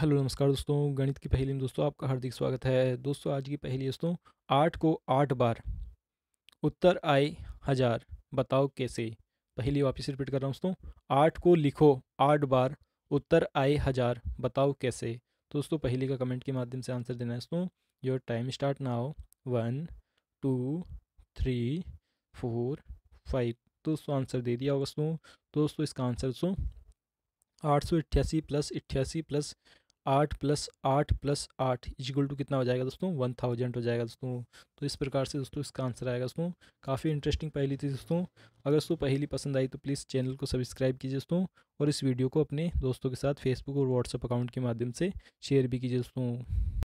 Hello नमस्कार दोस्तों, गणित की पहेली में दोस्तों आपका हार्दिक स्वागत है। दोस्तों आज की पहेली दोस्तों 8 को 8 बार उत्तर आए हजार, बताओ कैसे। पहेली वापस रिपीट कर रहा हूँ दोस्तों, 8 को लिखो 8 बार उत्तर आए हजार, बताओ कैसे। तो दोस्तों पहेली का कमेंट के माध्यम से आंसर देना है दोस्तों। Your time start now, 1 2 3 4 5। तो दोस्तों आंसर दे दिया दोस्तों। तो दोस्तों इसका आंसर दोस्तों 888 + 8 + 8 + 8 इक्वल टू कितना हो जाएगा दोस्तों, 1000 हो जाएगा दोस्तों। तो इस प्रकार से दोस्तों इसका आंसर आएगा दोस्तों। काफ़ी इंटरेस्टिंग पहेली थी दोस्तों। अगर दोस्तों पहेली पसंद आई तो प्लीज़ चैनल को सब्सक्राइब कीजिए दोस्तों, और इस वीडियो को अपने दोस्तों के साथ फेसबुक और व्हाट्सएप अकाउंट के माध्यम से शेयर भी कीजिए दोस्तों।